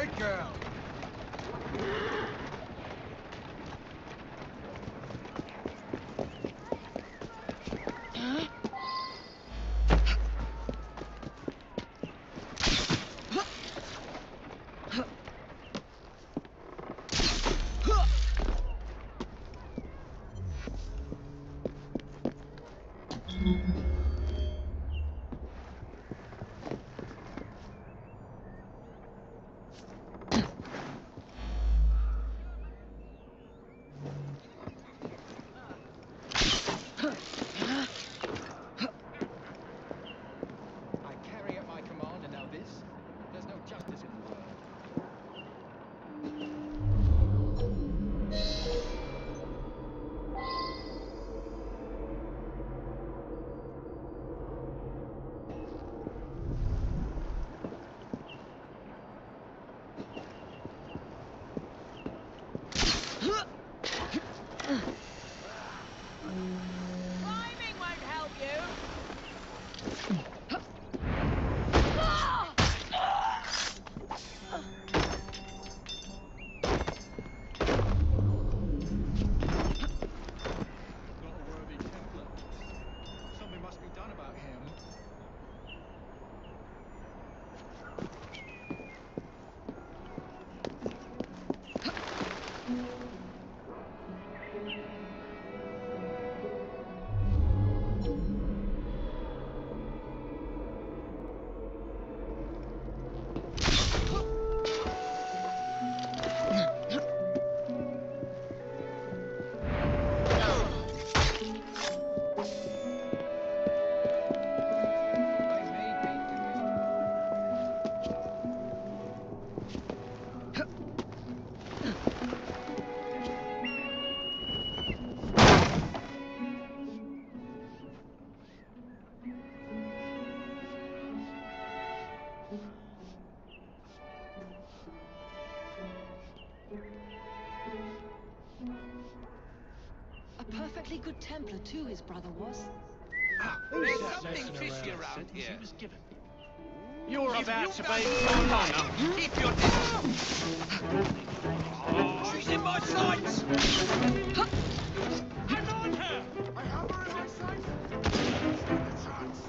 Good girl. Perfectly good Templar too, his brother was. There's something fishy around here. You're about to be blown up. Keep your distance. She's in my sights. I'm on her. I have her in my sights. Give her the chance.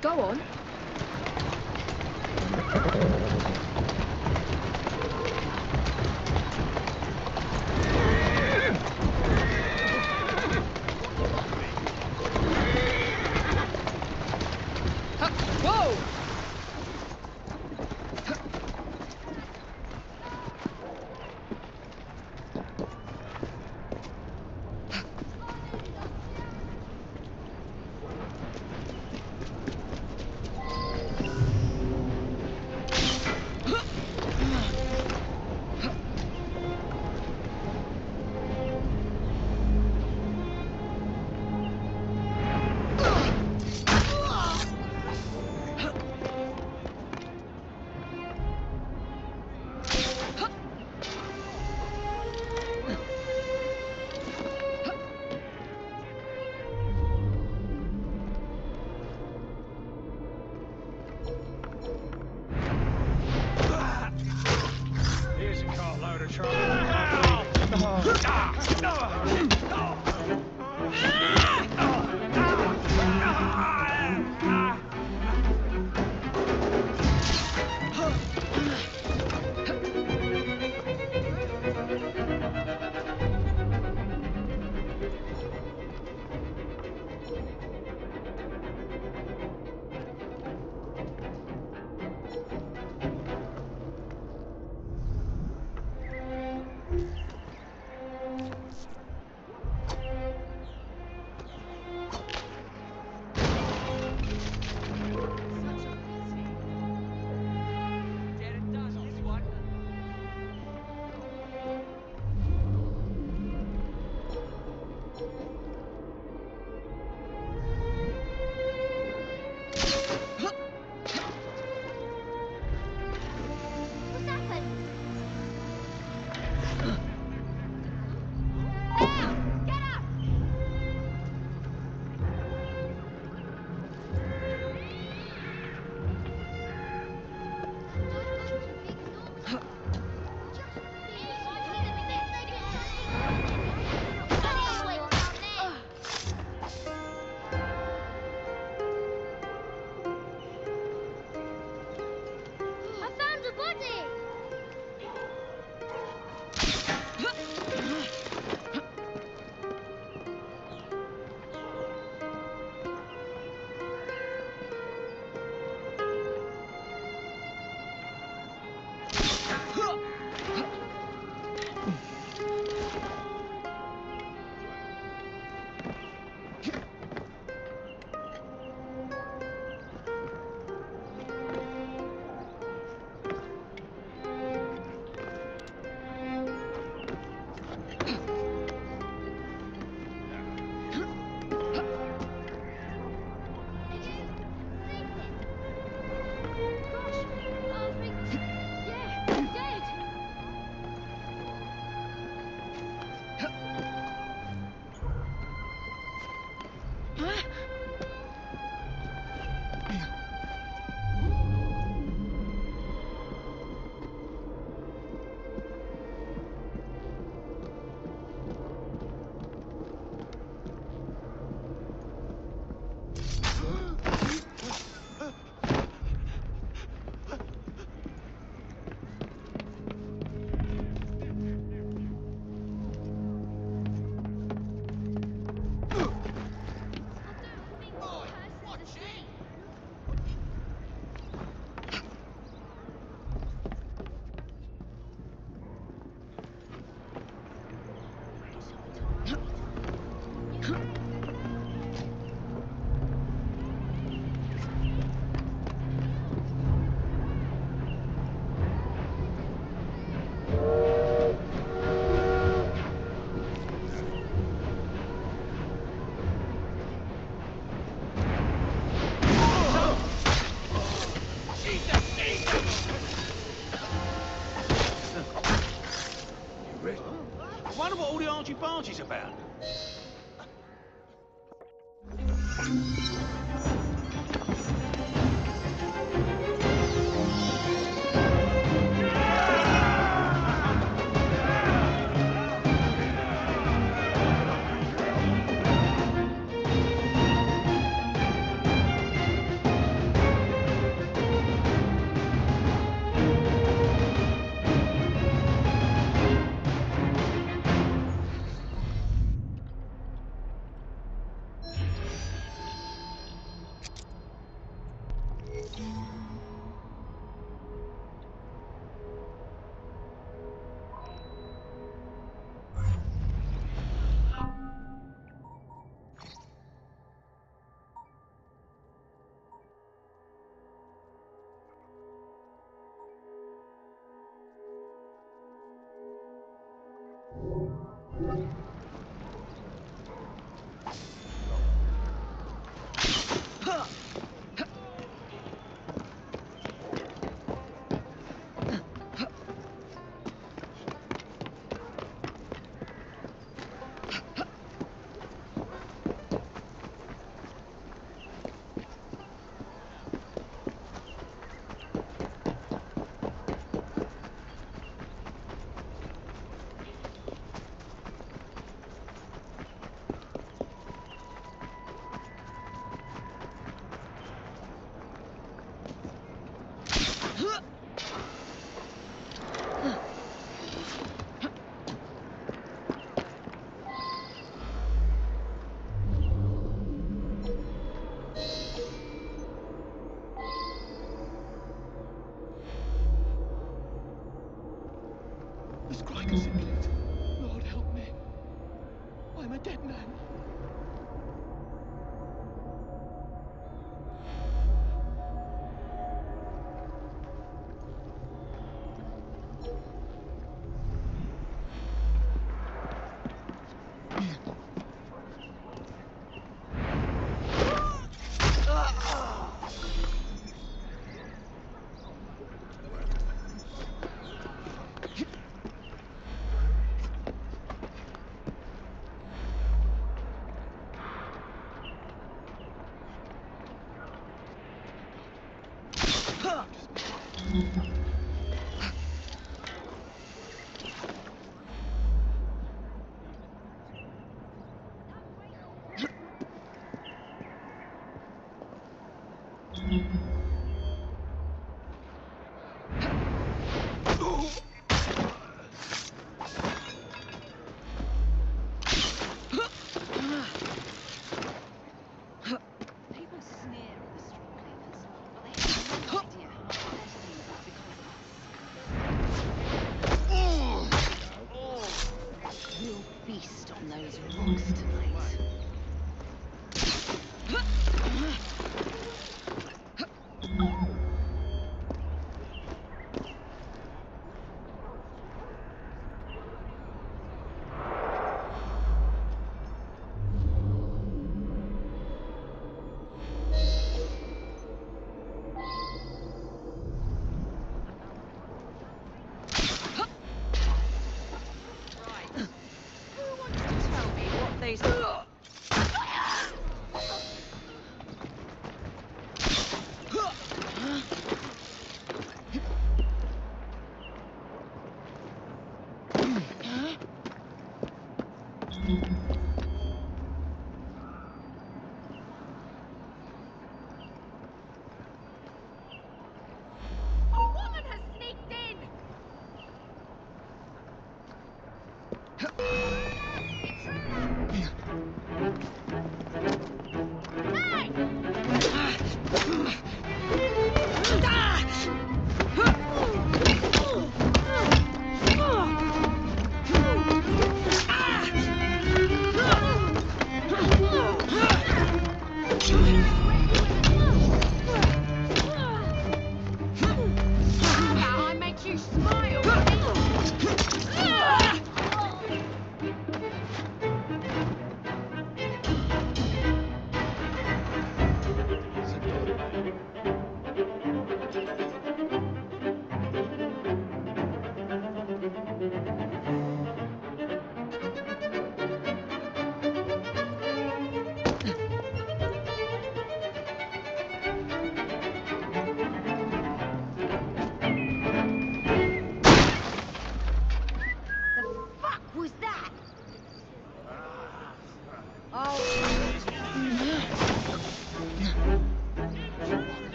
Go on. Whoa! She's about.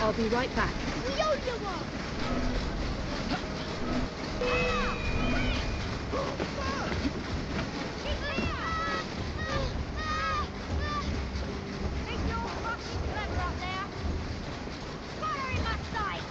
I'll be right back. There's no fucking clever up there. Fire in my sight.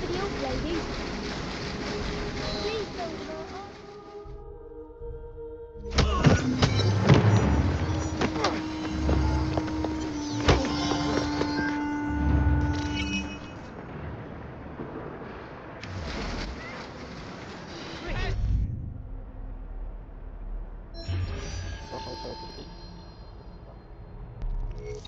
Continue climbing.